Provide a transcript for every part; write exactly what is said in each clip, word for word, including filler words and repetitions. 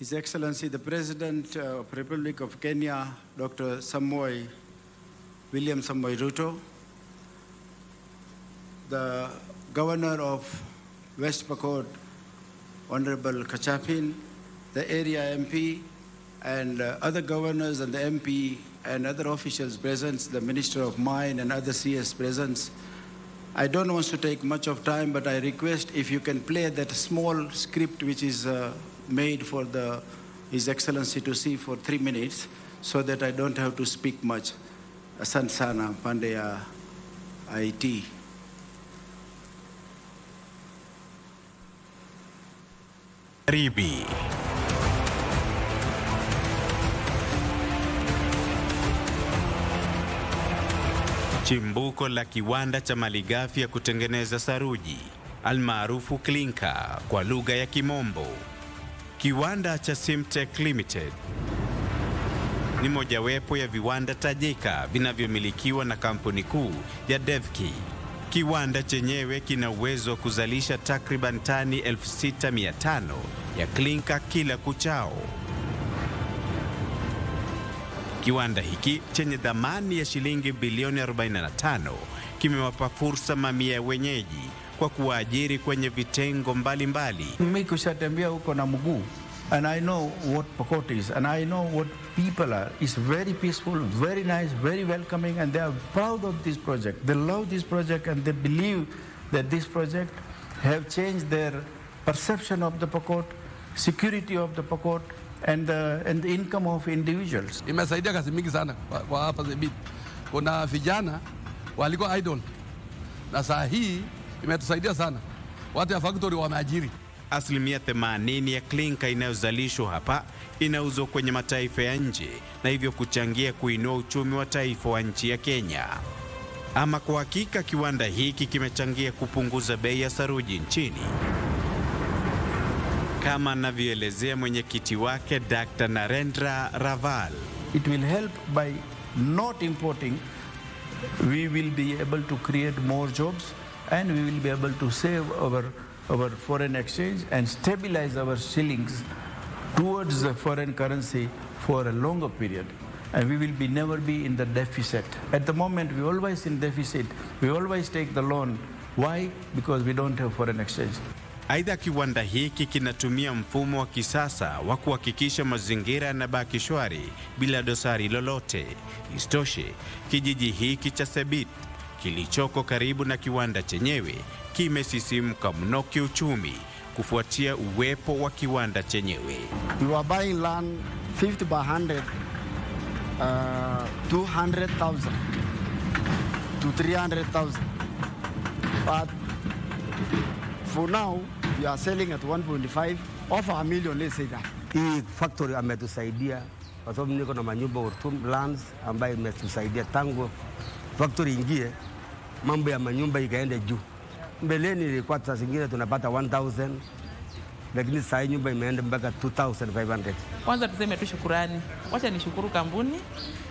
His Excellency the President of the Republic of Kenya, Doctor Samoei, William Samoei Ruto, the Governor of West Pokot, Honorable Kachapin, the area M P, and uh, other governors and the M P and other officials present, the Minister of Mine and other C S present. I don't want to take much of time, but I request if you can play that small script which is uh, made for the His Excellency to see for three minutes, so that I don't have to speak much. Asante sana pande ya I T. Ribi. Chimbuko la kiwanda cha malighafi ya kutengeneza saruji almaarufu klinka kwa lugha ya Kimombo. Kiwanda cha Cemtech Limited ni mojawapo ya viwanda tajika vinavyomilikiwa na kampuni kuu ya Devki. Kiwanda chenyewe kina uwezo wa kuzalisha takriban tani elfu sita mia tano ya klinka kila kuchao. Kiwanda hiki chenye dhamani ya shilingi bilioni arobaini na tano kimewapa fursa mamia ya wenyeji kwa kuwaajiri kwenye vitengo mbalimbali. Mimi kushatembea huko na mguu, and I know what Pokot is, and I know what people are. It's very peaceful, very nice, very welcoming, and they are proud of this project. They love this project, and they believe that this project have changed their perception of the Pokot, security of the Pokot, and the, and the income of individuals. Imesaidia kasi mingi sana kwa hapa Zebit. Kuna vijana walikuwa idle na saa hii imetusaidia sana. Watu ya factory wameajiri. Asilimia themanini ya klinka inayozalishwa hapa inauzwa kwenye mataifa ya nje, na hivyo kuchangia kuinua uchumi wa taifa wa nchi ya Kenya. Ama kwa hakika kiwanda hiki kimechangia kupunguza bei ya saruji nchini, kama anavyoelezea mwenyekiti wake Doctor Narendra Raval. It will help by not importing. We will be able to create more jobs, and we will be able to save our, our foreign exchange and stabilize our shillings towards the foreign currency for a longer period. And we will be never be in the deficit. At the moment, we always in deficit. We always take the loan. Why? Because we don't have foreign exchange. Aidha, kiwanda hiki kinatumia mfumo wa kisasa wa kuhakikisha mazingira yanabaki shwari bila dosari lolote. Isitoshe, kijiji hiki cha Sebit kilichoko karibu na kiwanda chenyewe kimesisimuka mno kiuchumi kufuatia uwepo wa kiwanda chenyewe. We are buying land fifty by one hundred, uh, two hundred thousand to three hundred thousand. But for now, we are selling at one point five of a million, let's say that. Hii factory ametusaidia kwa sababu niko na manyumba utum lands ambayo imetusaidia tangu factory ingie mambo ya manyumba ikaenda juu. Mbeleni ilikuwa saa zingine tunapata one thousand, lakini sasa nyumba imeenda mpaka two thousand five hundred. Kwanza tuseme tu shukrani. Wacha nishukuru kampuni,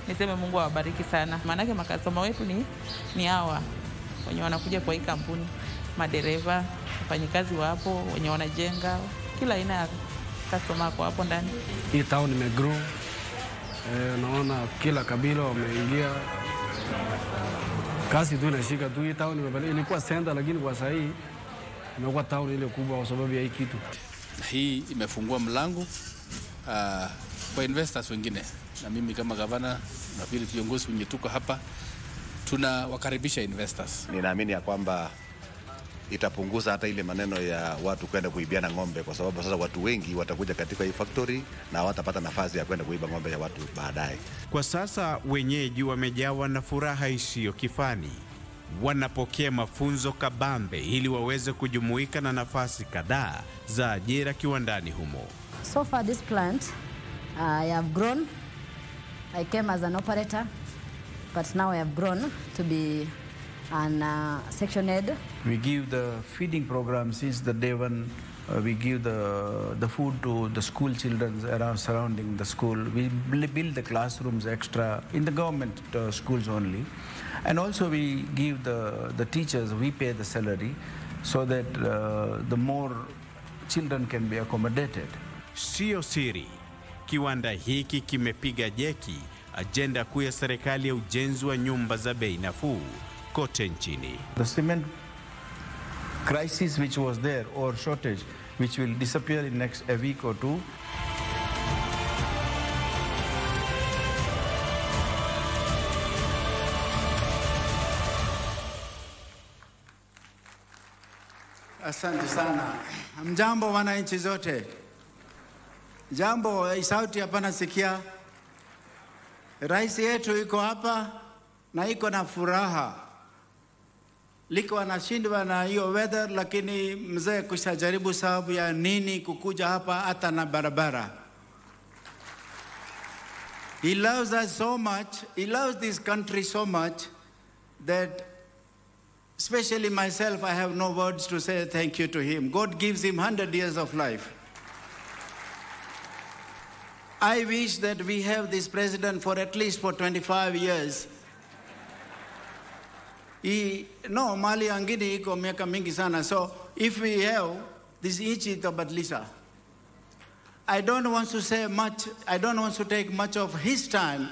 niseme Mungu awabariki sana. Maana yake makasoma wetu ni ni hawa wenye wanakuja kwa hii kampuni. Madereva, wafanyikazi wapo, wenye wanajenga, kila aina ya customer wako hapo ndani. Hii town imegrow. Eh, naona kila kabila wameingia. Kasi tu inashika tu. Hii town imebadilika, ilikuwa senda lakini kwa sasa hii imekuwa town ile kubwa kwa sababu ya hii kitu. Na hii imefungua mlango uh, kwa investors wengine. Na mimi kama governor na vile viongozi wenye tuko hapa tunawakaribisha investors. Ninaamini ya kwamba itapunguza hata ile maneno ya watu kwenda kuibiana ng'ombe, kwa sababu sasa watu wengi watakuja katika hii factory na watapata nafasi ya kwenda kuiba ng'ombe ya watu baadaye. Kwa sasa wenyeji wamejawa na furaha isiyo kifani. Wanapokea mafunzo kabambe ili waweze kujumuika na nafasi kadhaa za ajira kiwandani humo. So far this plant, uh, I have grown. I came as an operator, but now I have grown to be and uh, section head. We give the feeding program since the day one. Uh, we give the the food to the school children around surrounding the school. We build the classrooms extra in the government uh, schools only, and also we give the the teachers, we pay the salary so that uh, the more children can be accommodated. sio siri. Kiwanda hiki kimepiga jeki ajenda kuu ya serikali ya ujenzi wa nyumba za bei nafuu kote nchini. The cement crisis which was there or shortage which will disappear in next a week or two. Asante sana. Mjambo wananchi zote. Jambo, sauti hapa nasikia. Rais yetu yuko hapa na iko na furaha. Liko anashindwa na hiyo weather, lakini mzee kushajaribu sababu ya nini kukuja hapa hata na barabara. He loves us so much, he loves this country so much that especially myself, I have no words to say thank you to him. God gives him one hundred years of life. I wish that we have this president for at least for twenty-five years. He, no, Mali Angini iko miaka mingi sana. So if we have this Ichi to Badlisa, I don't want to say much, I don't want to take much of his time,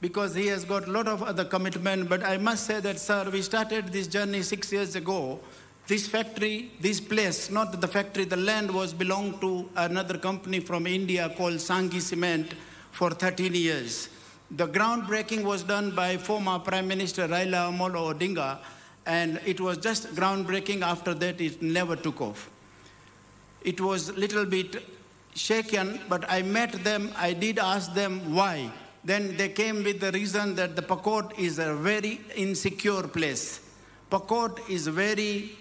because he has got a lot of other commitment, but I must say that, sir, we started this journey six years ago. This factory, this place, not the factory, the land was belonged to another company from India called Sangi Cement for thirteen years. The groundbreaking was done by former Prime Minister Raila Amolo Odinga, and it was just groundbreaking. After that, it never took off. It was a little bit shaken, but I met them, I did ask them why. Then they came with the reason that the Pokot is a very insecure place. Pokot is a very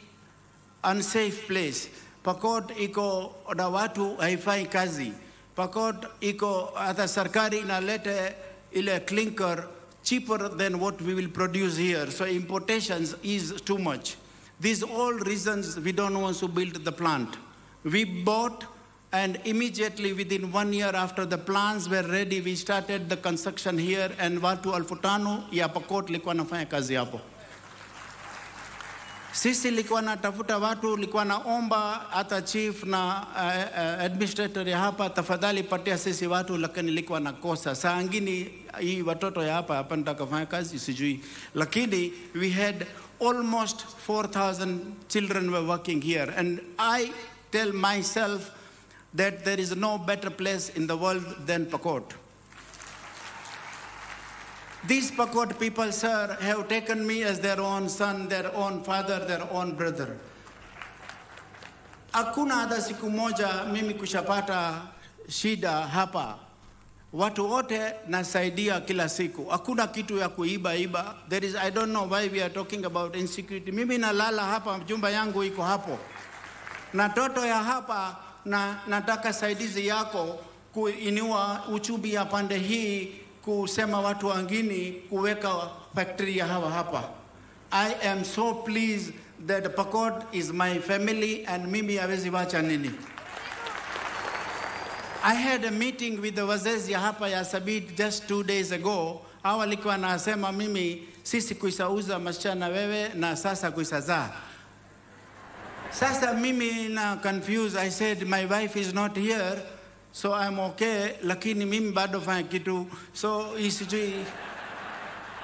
unsafe place. Pokot iko na watu haifai kazi. Pokot iko hata sarkari inalete ile clinker cheaper than what we will produce here. So importations is too much. These all reasons we don't want to build the plant. We bought, and immediately within one year after the plans were ready, we started the construction here, and watu alfutano ya Pokot likuwa nafanya kazi hapo. Sisi likuwa natafuta watu, likuwa naomba hata chief na uh, uh, administrator ya hapa, tafadhali patia sisi watu, lakini likuwa nakosa. Saa ingine hii watoto ya hapa hapa nitakafanya kazi sijui. Lakini we had almost four thousand children were working here, and I tell myself that there is no better place in the world than Pokot. These Pokot people, sir, have taken me as their own son, their own father, their own brother. Hakuna hata siku moja mimi kushapata shida hapa. Watu wote nasaidia kila siku. Hakuna kitu ya kuiba iba. There is, I don't know why we are talking about insecurity. Mimi nalala hapa, jumba yangu iko hapo. Na toto ya hapa, na nataka saidizi yako kuinua uchubi ya pande hii, kusema watu wangini, kuweka factory ya hawa hapa. I am so pleased that Pokot is my family and mimi hawezi wacha nini. I had a meeting with the wazezi ya hapa ya Sabid just two days ago. Hawa likuwa nasema mimi, sisi kuisauza masichana wewe na sasa kuisazaa. Sasa mimi na confused. I said, my wife is not here, so I'm okay. Lakini mimi bado fanya kitu. So isijui.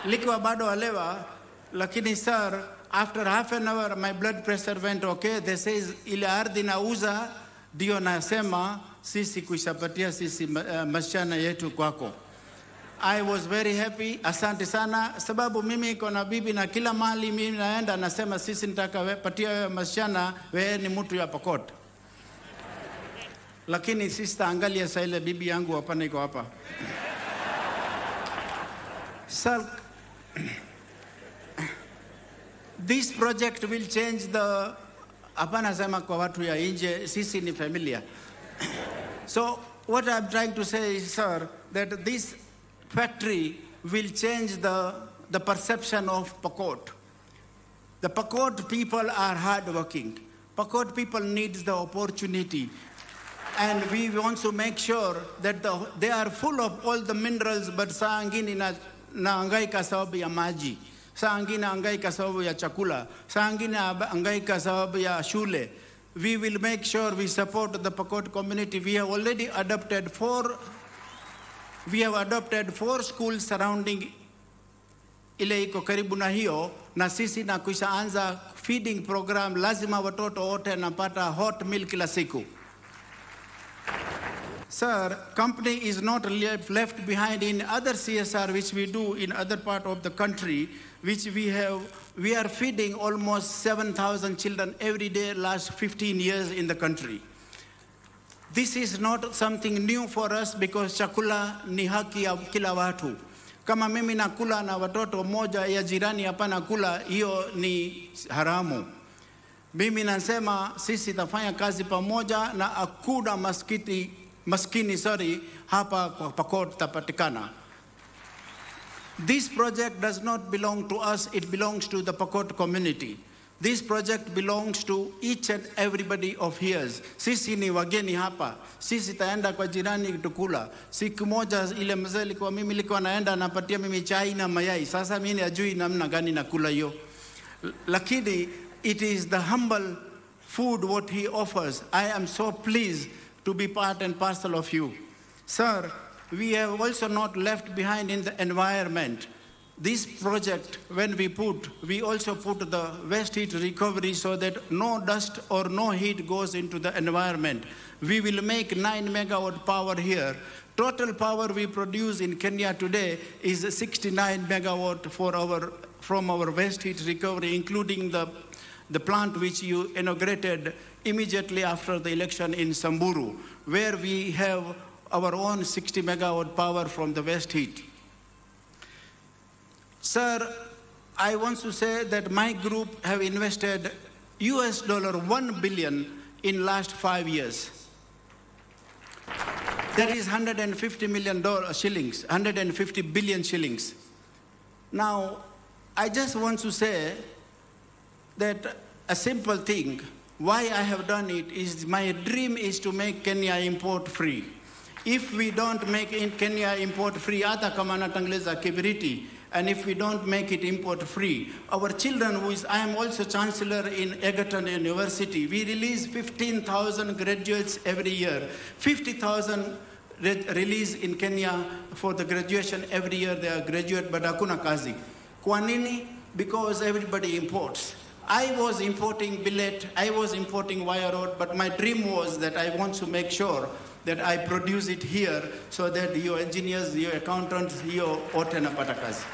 Likiwa bado alewa. Lakini sir, after half an hour, my blood pressure went okay. They says, ile ardhi na uza, diyo nasema, sisi kuishapatia sisi uh, masichana yetu kwako. I was very happy. Asante sana. Sababu mimi kona bibi na kila mali mimi naenda nasema sisi nitaka we, patia wewe masichana wewe ni mtu ya Pokot. Lakini sister angalia saa ile bibi yangu hapa niko hapa. Sir, this project will change the hapa nasema kwa watu ya nje sisi ni familia. So what I'm trying to say is, sir, that this factory will change the, the perception of Pokot. The Pokot people are hardworking. Pokot people need the opportunity. And we want to make sure that the, they are full of all the minerals, but saangini na angaika sababu ya maji, saangini angaika sababu ya chakula, saangini angaika sababu ya shule, we will make sure we support the Pokot community. We have already adopted four, we have adopted four schools surrounding ile iko karibu na hiyo, na sisi na kuisha anza feeding program, lazima watoto wote napata hot milk kila siku. Sir, company is not left behind in other C S R which we do in other part of the country, which we have, we are feeding almost seven thousand children every day last fifteen years in the country. This is not something new for us because chakula ni haki ya kila watu. Kama mimi nakula na watoto moja ya jirani hapa nakula, hiyo ni haramu. Mimi nasema sisi tafanya kazi pamoja na akuda maskiti Maskini, sorry, hapa kwa Pokot tapatikana. This project does not belong to us, it belongs to the Pokot community. This project belongs to each and everybody of here. Sisi ni wageni hapa. Sisi taenda kwa jirani tukula. Siku moja ile mzee alikuwa mimi nilikuwa naenda napatia mimi chai na mayai. Sasa mimi ajui namna gani nakula hiyo. Lakini it is the humble food what he offers. I am so pleased to be part and parcel of you. Sir, we have also not left behind in the environment. This project, when we put, we also put the waste heat recovery so that no dust or no heat goes into the environment. We will make nine megawatt power here. Total power we produce in Kenya today is sixty-nine megawatt for our, from our waste heat recovery, including the the plant which you inaugurated immediately after the election in Samburu, where we have our own sixty megawatt power from the waste heat. Sir, I want to say that my group have invested U S dollar one billion in last five years. That is one hundred fifty million shillings, one hundred fifty billion shillings. Now, I just want to say that a simple thing, why I have done it is my dream is to make Kenya import free. If we don't make in Kenya import free, and if we don't make it import free, our children, who is, I am also chancellor in Egerton University, we release fifteen thousand graduates every year, fifty thousand re release in Kenya for the graduation every year, they are graduate, but hakuna kazi. Kwa nini? Because everybody imports. I was importing billet, I was importing wire rod, but my dream was that I want to make sure that I produce it here so that your engineers, your accountants, your otenapatakas.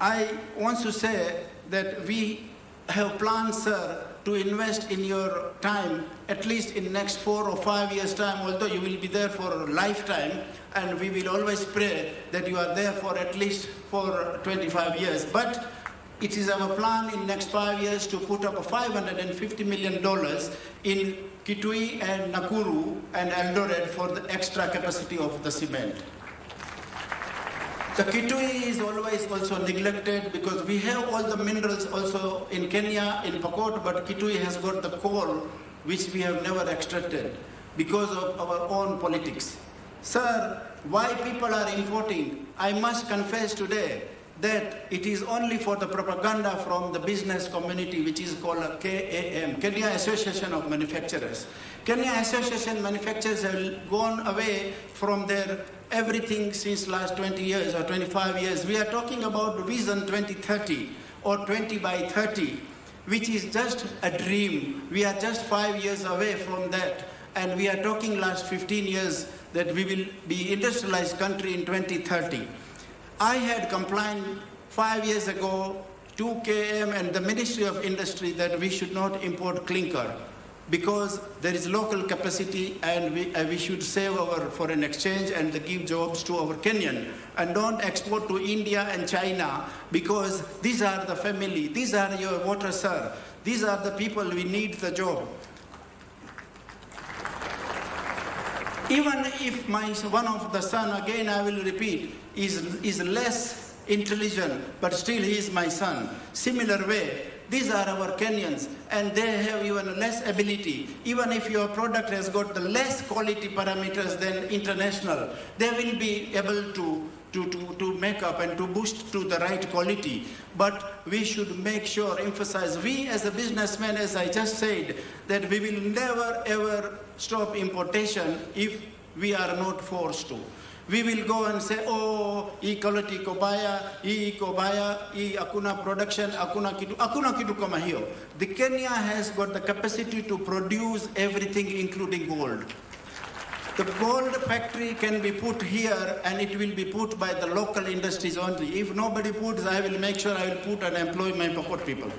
I want to say that we have planned, sir, to invest in your time, at least in next four or five years' time, although you will be there for a lifetime, and we will always pray that you are there for at least for twenty-five years. But it is our plan in next five years to put up five hundred fifty million dollars in Kitui and Nakuru and Eldoret for the extra capacity of the cement. The Kitui is always also neglected because we have all the minerals also in Kenya, in Pokot, but Kitui has got the coal which we have never extracted because of our own politics. Sir, why people are importing? I must confess today that it is only for the propaganda from the business community, which is called K A M, Kenya Association of Manufacturers. Kenya Association of Manufacturers have gone away from their everything since last twenty years or twenty-five years. We are talking about Vision twenty thirty or twenty by thirty, which is just a dream. We are just five years away from that. And we are talking last fifteen years that we will be industrialized country in twenty thirty. I had complained five years ago to K M and the Ministry of Industry that we should not import clinker because there is local capacity and we, uh, we should save our foreign exchange and give jobs to our Kenyan and don't export to India and China because these are the family, these are your water, sir. These are the people we need the job. Even if my one of the son, again I will repeat, is, is less intelligent, but still he is my son. Similar way, these are our Kenyans, and they have even less ability. Even if your product has got the less quality parameters than international, they will be able to to, to, to make up and to boost to the right quality. But we should make sure, emphasize, we as a businessman, as I just said, that we will never ever stop importation if we are not forced to. We will go and say, oh, hii quality iko baya, hii iko baya, hii hakuna production, hakuna kitu, hakuna kitu kama hiyo. The Kenya has got the capacity to produce everything including gold. The gold factory can be put here and it will be put by the local industries only. If nobody puts, I will make sure I will put and employ my Pokot people.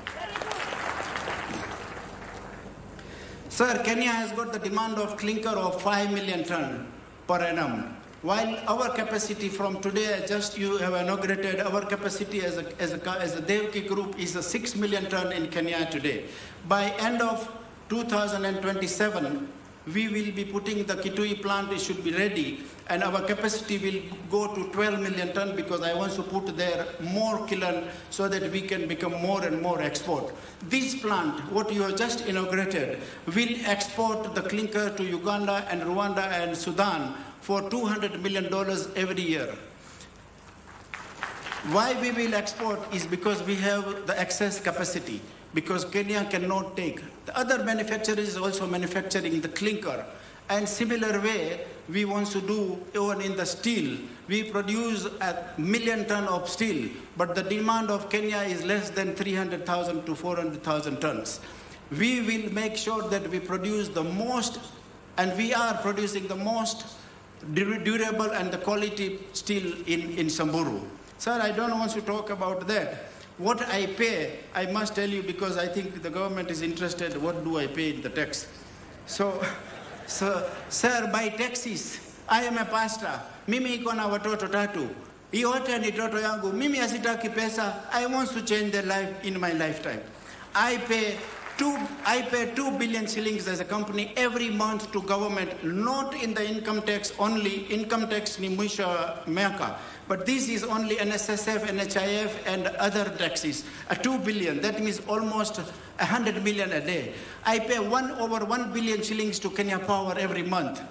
Sir, Kenya has got the demand of clinker of five million ton per annum. While our capacity from today, just you have inaugurated, our capacity as a, as a, as a Devki group is a six million ton in Kenya today. By end of two thousand twenty-seven, we will be putting the Kitui plant, it should be ready, and our capacity will go to twelve million ton because I want to put there more kiln so that we can become more and more export. This plant, what you have just inaugurated, will export the clinker to Uganda and Rwanda and Sudan for two hundred million dollars every year. Why we will export is because we have the excess capacity, because Kenya cannot take. The other manufacturers is also manufacturing the clinker. And similar way, we want to do even in the steel. We produce a million ton of steel, but the demand of Kenya is less than three hundred thousand to four hundred thousand tons. We will make sure that we produce the most, and we are producing the most durable and the quality steel in, in Samburu. Sir, I don't want to talk about that. What I pay, I must tell you because I think the government is interested, what do I pay in the tax? So, so sir, by taxes, I am a pastor. Mimi ikona watoto tatu. Iote ni toto yangu. Mimi asitaki pesa. I want to change their life in my lifetime. I pay Two, I pay two billion shillings as a company every month to government, not in the income tax only, income tax ni mwisho miaka. But this is only N S S F, N H I F, and other taxes. Uh, two billion, that means almost a hundred million a day. I pay one over one billion shillings to Kenya Power every month.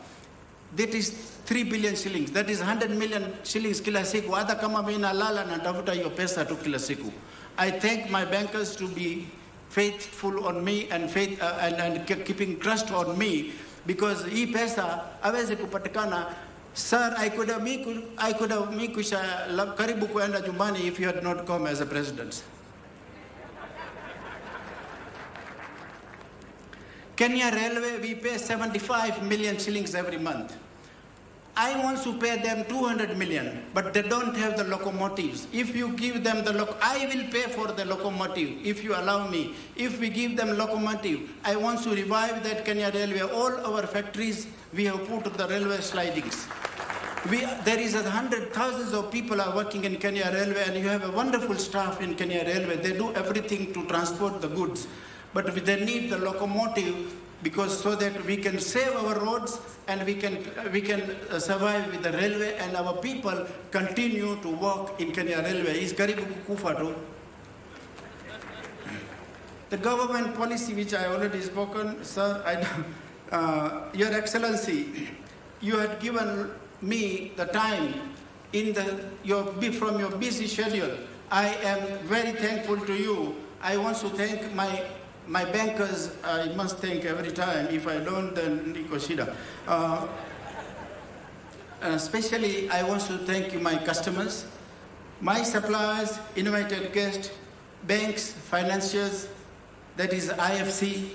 That is three billion shillings. That is one hundred million shillings kila siku. Hata kama mimi nalala natafuta hiyo pesa tu kila siku. I thank my bankers to be faithful on me and faith uh, and, and keeping trust on me because hii pesa hawezi kupatikana. Sir, I could have miku, I could have mikusha karibu kuenda jumbani if you had not come as a president. Kenya Railway, we pay seventy-five million shillings every month. I want to pay them two hundred million, but they don't have the locomotives. If you give them the loc, I will pay for the locomotive, if you allow me. If we give them locomotive, I want to revive that Kenya Railway. All our factories, we have put the railway slidings. We, there is a hundred, thousands of people are working in Kenya Railway, and you have a wonderful staff in Kenya Railway. They do everything to transport the goods, but they need the locomotive because so that we can save our roads and we can, we can survive with the railway and our people continue to work in Kenya Railway. Is karibu kufa tu. The government policy which I already spoken, sir, I, uh, Your Excellency, you had given me the time in the, your, from your busy schedule. I am very thankful to you. I want to thank my My bankers, I must thank every time. If I don't, then Niko Shida. Uh, especially, I want to thank you, my customers, my suppliers, invited guests, banks, financiers, that is I F C,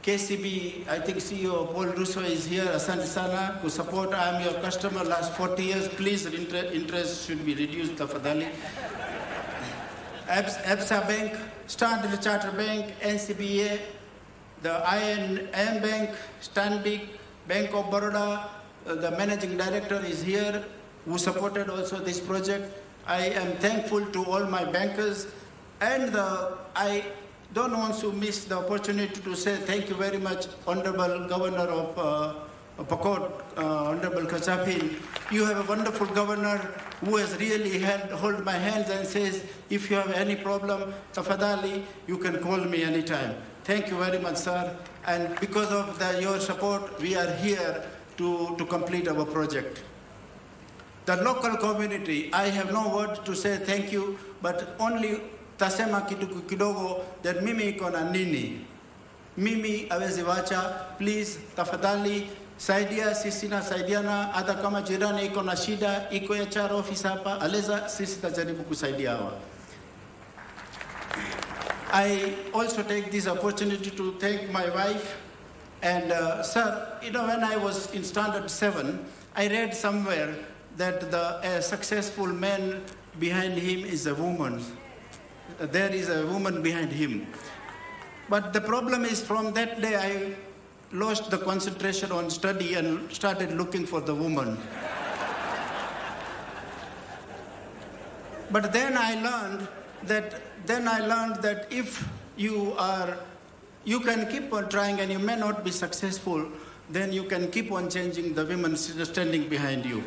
K C B, I think C E O Paul Russo is here, Asante Sana, who support. I am your customer last forty years. Please, interest should be reduced, tafadhali. Absa Bank, Standard Chartered Bank, N C B A, the I and M Bank, Stanbeek, Bank of Baroda, uh, the managing director is here, who supported also this project. I am thankful to all my bankers, and the, I don't want to miss the opportunity to say thank you very much, Honorable Governor of uh, Pokot, uh, Honorable Kachapin. You have a wonderful governor who has really held, hold my hands and says, if you have any problem, tafadhali, you can call me anytime. Thank you very much, sir. And because of the, your support, we are here to, to complete our project. The local community, I have no word to say thank you, but only tasema kitu kidogo that mimi kona nini. Mimi awezi wacha, please, tafadhali, saidia, sisi na saidiana, hata kama jirani iko na shida, iko ya charo office hapa, aleza, sisi tajaribu kusaidia hawa. I also take this opportunity to thank my wife. And uh, sir, you know, when I was in Standard seven, I read somewhere that the uh, successful man behind him is a woman. There is a woman behind him. But the problem is, from that day, I lost the concentration on study and started looking for the woman. But then I learned that, then I learned that if you are, you can keep on trying and you may not be successful, then you can keep on changing the women standing behind you.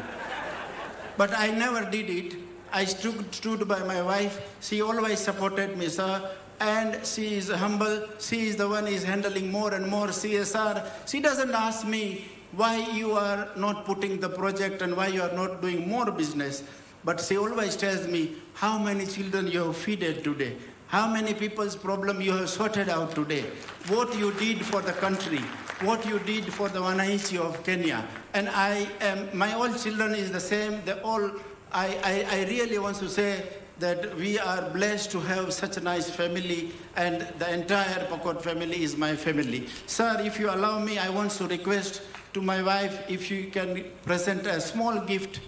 But I never did it. I stood by my wife. She always supported me, sir. And she is humble. She is the one who is handling more and more C S R. She doesn't ask me why you are not putting the project and why you are not doing more business. But she always tells me how many children you have fed today, how many people's problem you have sorted out today, what you did for the country, what you did for the Wananchi of Kenya. And I am, my old children is the same. They all, I, I, I really want to say that we are blessed to have such a nice family, and the entire Pokot family is my family. Sir, if you allow me, I want to request to my wife if you can present a small gift,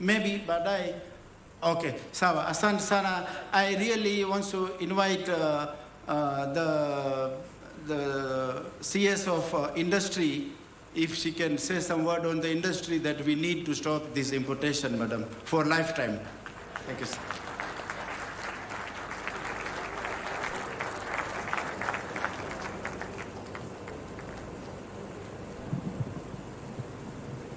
maybe, but I, okay, Sawa, Asante Sana. I really want to invite uh, uh, the, the C S of uh, industry, if she can say some word on the industry that we need to stop this importation, madam, for lifetime. Thank you, sir.